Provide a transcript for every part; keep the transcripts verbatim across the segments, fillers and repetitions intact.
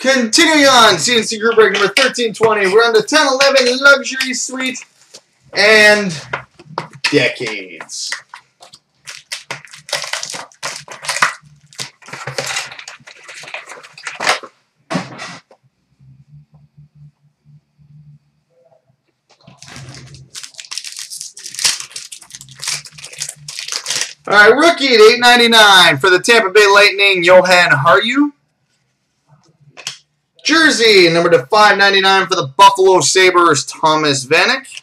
Continuing on, C N C group break number thirteen twenty. We're on to ten eleven Luxury Suite and Decades. All right, rookie at eight ninety-nine for the Tampa Bay Lightning, Johan Harju. Jersey, number to five ninety-nine for the Buffalo Sabres, Thomas Vanek.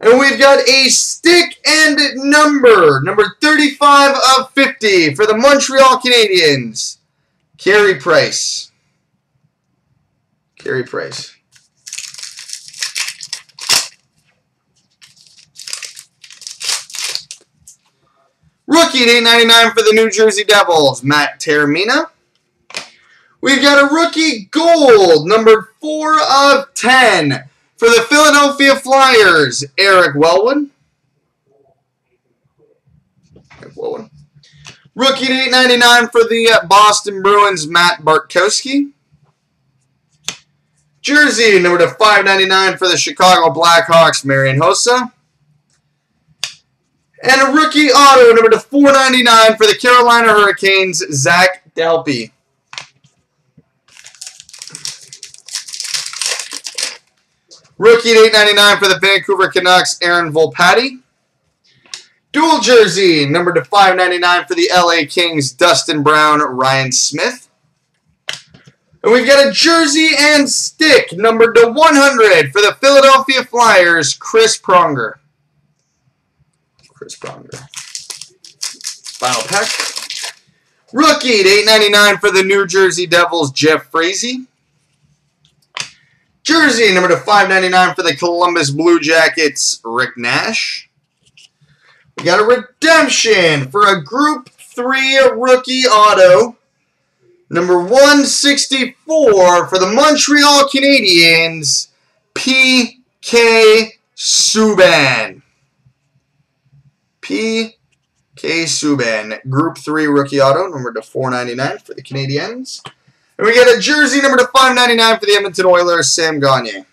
And we've got a stick and number, number thirty-five of fifty for the Montreal Canadiens, Carey Price. Carey Price. Rookie at eight ninety-nine for the New Jersey Devils, Matt Teramina. We've got a rookie gold, number four of ten, for the Philadelphia Flyers, Eric Welwood. Eric Welwood. Rookie at eight ninety-nine for the Boston Bruins, Matt Bartkowski. Jersey, number to five ninety-nine for the Chicago Blackhawks, Marion Hossa. And a rookie auto, number to four ninety-nine for the Carolina Hurricanes, Zach Delpy. Rookie at eight ninety-nine for the Vancouver Canucks, Aaron Volpatti. Dual jersey, number to five ninety-nine for the L A Kings, Dustin Brown, Ryan Smith. And we've got a jersey and stick, number to one hundred for the Philadelphia Flyers, Chris Pronger. Chris Pronger. Final pack. Rookie at eight ninety-nine for the New Jersey Devils, Jeff Frazee. Jersey, number to five ninety-nine for the Columbus Blue Jackets, Rick Nash. We got a redemption for a Group three rookie auto, number one sixty-four for the Montreal Canadiens, P K. Subban. P K. Subban, Group three rookie auto, number to four ninety-nine for the Canadiens. And we get a jersey, number to five ninety-nine for the Edmonton Oilers, Sam Gagner.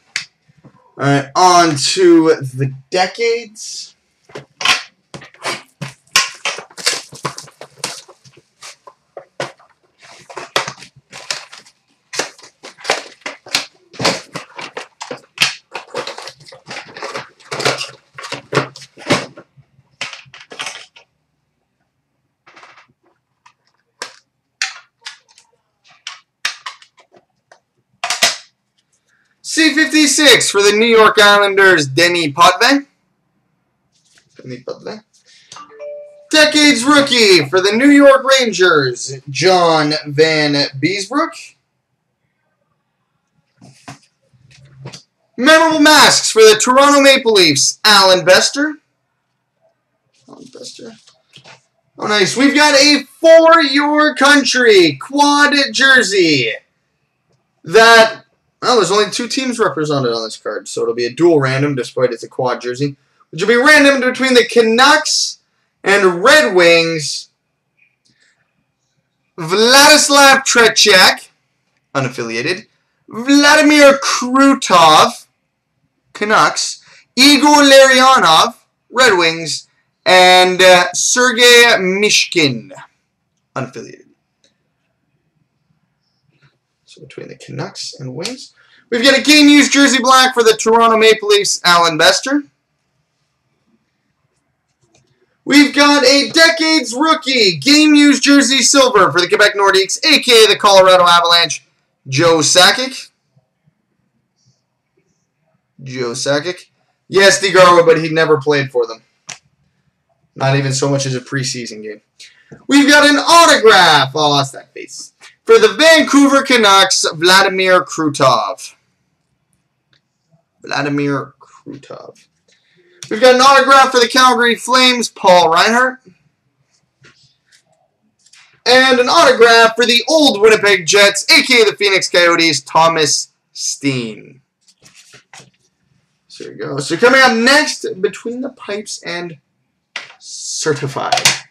All right, on to the Decades. C fifty-six for the New York Islanders, Denny Potvin. Denny Potvin. Decades rookie for the New York Rangers, John Van Beesbrook. Memorable masks for the Toronto Maple Leafs, Alan Bester. Alan Bester. Oh, nice. We've got a For Your Country quad jersey that... Well, there's only two teams represented on this card, so it'll be a dual random, despite it's a quad jersey, which will be random between the Canucks and Red Wings. Vladislav Tretiak, unaffiliated. Vladimir Krutov, Canucks. Igor Larionov, Red Wings. And uh, Sergei Mishkin, unaffiliated. Between the Canucks and Wings. We've got a game-used jersey black for the Toronto Maple Leafs, Alan Bester. We've got a Decades rookie game-used jersey silver for the Quebec Nordiques, a k a the Colorado Avalanche, Joe Sackick. Joe Sackick. Yes, the Garwa, but he never played for them. Not even so much as a preseason game. We've got an autograph. Oh, that's that face. For the Vancouver Canucks, Vladimir Krutov. Vladimir Krutov. We've got an autograph for the Calgary Flames, Paul Reinhart. And an autograph for the old Winnipeg Jets, a k a the Phoenix Coyotes, Thomas Steen. So there you go. So coming up next, Between the Pipes and Certified.